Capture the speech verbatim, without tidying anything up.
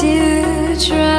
to try.